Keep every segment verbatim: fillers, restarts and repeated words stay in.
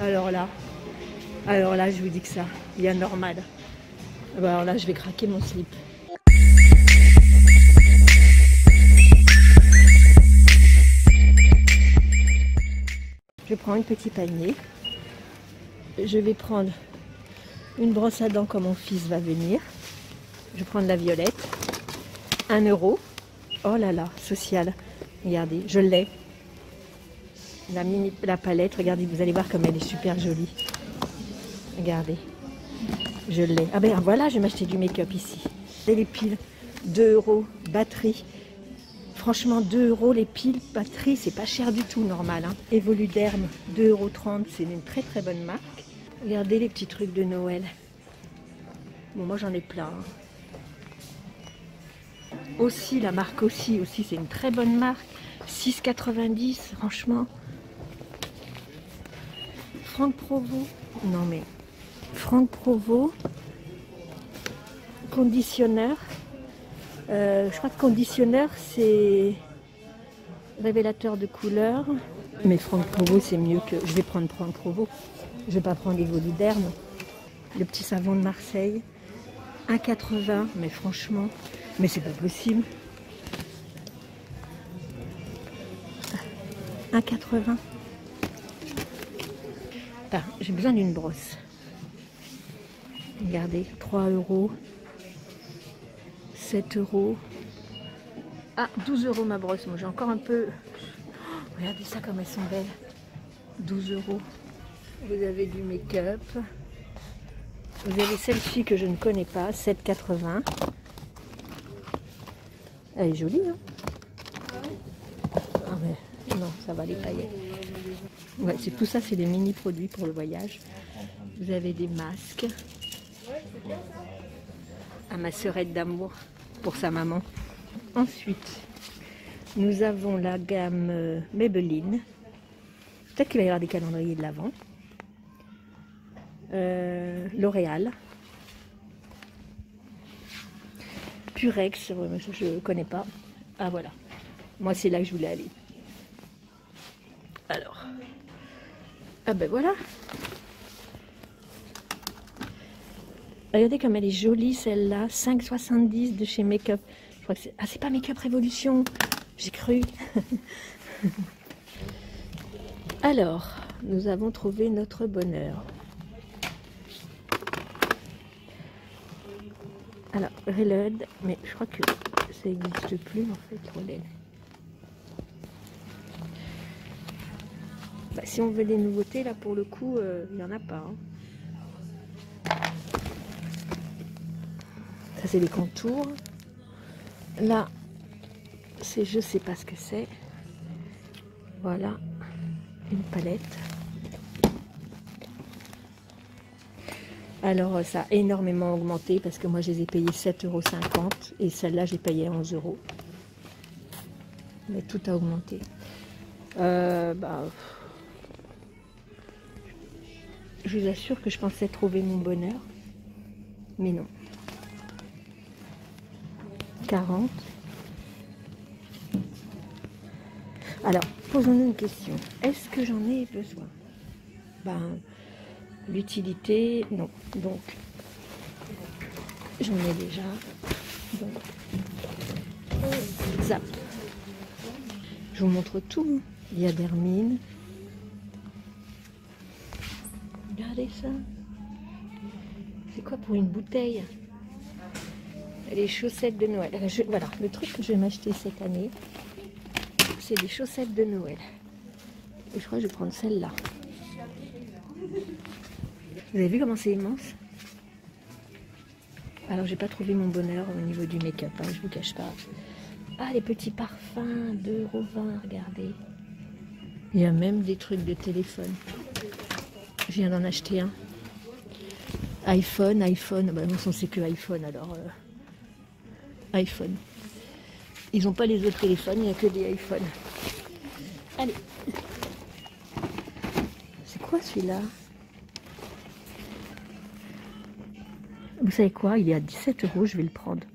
Alors là, alors là, je vous dis que ça, il y a normal. Alors là, je vais craquer mon slip. Je prends un petit panier. Je vais prendre une brosse à dents quand mon fils va venir. Je vais prendre la violette. Un euro. Oh là là, social. Regardez, je l'ai. La mini, la palette, regardez, vous allez voir comme elle est super jolie. Regardez. Je l'ai. Ah ben voilà, je vais m'acheter du make-up ici. Et les piles. deux euros. Batterie. Franchement, deux euros les piles, batterie, c'est pas cher du tout, normal. Hein. Evoluderme, deux euros trente, c'est une très très bonne marque. Regardez les petits trucs de Noël. Bon, moi j'en ai plein. Hein. Aussi, la marque aussi, aussi c'est une très bonne marque. six quatre-vingt-dix, franchement. Franck Provost, non mais... Franck Provost, conditionneur. Euh, je crois que conditionneur, c'est révélateur de couleur. Mais Franck Provost, c'est mieux que... Je vais prendre Franck Provost. Je vais pas prendre Evoluderme. Le petit savon de Marseille. un quatre-vingts, mais franchement... Mais c'est pas possible. un quatre-vingts. Ah, j'ai besoin d'une brosse. Regardez, trois euros. sept euros. Ah, douze euros ma brosse. Moi j'ai encore un peu. Oh, regardez ça comme elles sont belles. douze euros. Vous avez du make-up. Vous avez celle-ci que je ne connais pas. sept quatre-vingts. Elle est jolie, hein? Ah, mais non, ça va les paillettes. Ouais, c'est tout ça, c'est des mini-produits pour le voyage. Vous avez des masques. À ma sœurette d'amour. Pour sa maman. Ensuite, nous avons la gamme Maybelline. Peut-être qu'il va y avoir des calendriers de l'avant. Euh, L'Oréal. Purex, je ne connais pas. Ah voilà, moi c'est là que je voulais aller. Alors, ah ben voilà. Regardez comme elle est jolie celle-là, cinq soixante-dix de chez Makeup. Je crois que c'est... Ah, c'est pas Makeup Révolution, j'ai cru. Alors, nous avons trouvé notre bonheur. Alors, Reload, mais je crois que ça n'existe plus en fait, Reload. Bah, si on veut des nouveautés, là pour le coup, euh, il n'y en a pas. Hein. Ça c'est les contours. Là, c'est je sais pas ce que c'est. Voilà, une palette. Alors ça a énormément augmenté parce que moi je les ai payés sept euros cinquante et celle-là j'ai payé onze euros. Mais tout a augmenté. Euh, bah, je vous assure que je pensais trouver mon bonheur, mais non. quarante. Alors, posons-nous une question. Est-ce que j'en ai besoin? Ben, l'utilité, non. Donc, j'en ai déjà. Donc, zap. Je vous montre tout. Il y a Dermine. Regardez ça. C'est quoi pour une bouteille? Les chaussettes de Noël. Je, voilà, le truc que je vais m'acheter cette année, c'est des chaussettes de Noël. Et je crois que je vais prendre celle-là. Vous avez vu comment c'est immense? Alors, j'ai pas trouvé mon bonheur au niveau du make-up, hein, je vous cache pas. Ah, les petits parfums de Rovin, regardez. Il y a même des trucs de téléphone. Je viens d'en acheter un. iPhone, iPhone. Bah, non, c'est que iPhone, alors... Euh... iPhone. Ils n'ont pas les autres téléphones, il n'y a que des iPhones. Allez. C'est quoi celui-là? Vous savez quoi? Il est à dix-sept euros, je vais le prendre.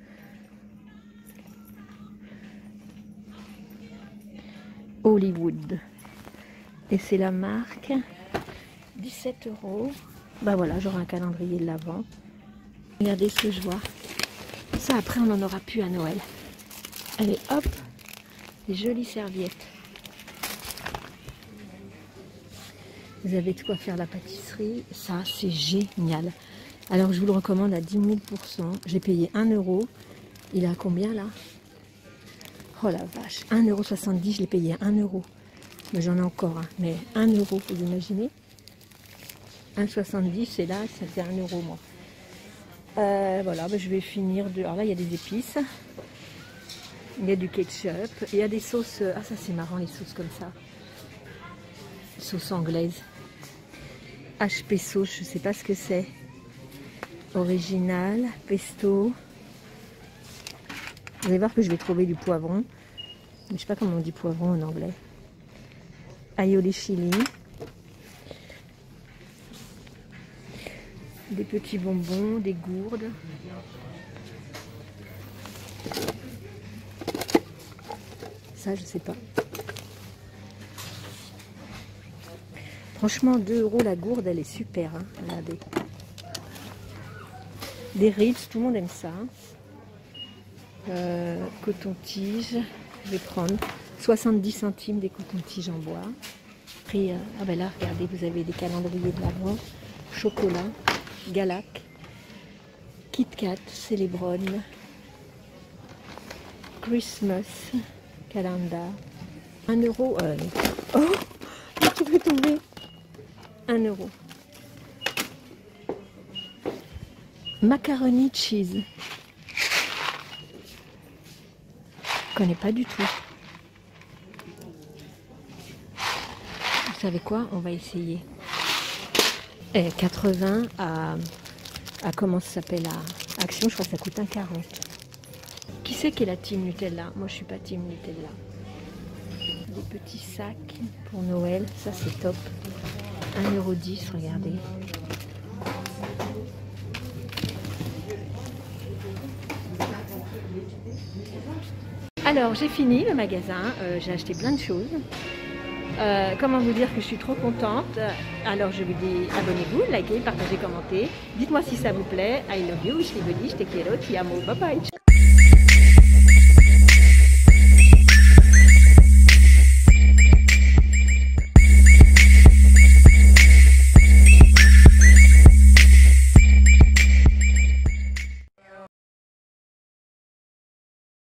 Hollywood. Et c'est la marque dix-sept euros. Bah voilà, j'aurai un calendrier de l'avant. Regardez ce que je vois. Ça, après, on en aura plus à Noël. Allez, hop, des jolies serviettes. Vous avez de quoi faire la pâtisserie. Ça, c'est génial. Alors, je vous le recommande à dix mille pour cent. J'ai payé un euro. Il est à combien, là? Oh la vache, un euro soixante-dix, je l'ai payé à un euro. Mais j'en ai encore, hein. Mais un euro, vous imaginez, un euro soixante-dix, et là, ça fait un euro, moi. Euh, voilà, bah, je vais finir de... Alors là, il y a des épices. Il y a du ketchup. Il y a des sauces... Ah, ça, c'est marrant, les sauces comme ça. Sauce anglaise. H P sauce, je ne sais pas ce que c'est. Original, pesto... Vous allez voir que je vais trouver du poivron. Je ne sais pas comment on dit poivron en anglais. Aioli chili. Des petits bonbons, des gourdes. Ça, je ne sais pas. Franchement, deux euros la gourde, elle est super. Hein. Regardez. Des Ritz, tout le monde aime ça. Hein. Euh, coton-tige, je vais prendre soixante-dix centimes des cotons-tiges en bois. Après, euh, ah ben là, regardez, vous avez des calendriers de l'avant, chocolat, Galak, Kit-Kat, Célébron, Christmas, calendar, un euro. Euh, oh, tout est tombé. un euro. Macaroni cheese. Je connais pas du tout. Vous savez quoi? On va essayer. Et quatre-vingts à, à comment ça s'appelle, à Action, je crois que ça coûte un quarante. Qui c'est qui est la team Nutella? Moi, je suis pas team Nutella. Des petits sacs pour Noël, ça c'est top. un euro dix, regardez. Alors j'ai fini le magasin, euh, j'ai acheté plein de choses. Euh, comment vous dire que je suis trop contente. Alors je vous dis abonnez-vous, likez, partagez, commentez. Dites-moi si ça vous plaît. I love you, je suis Bonnie, je te quiero, ti amo, bye bye.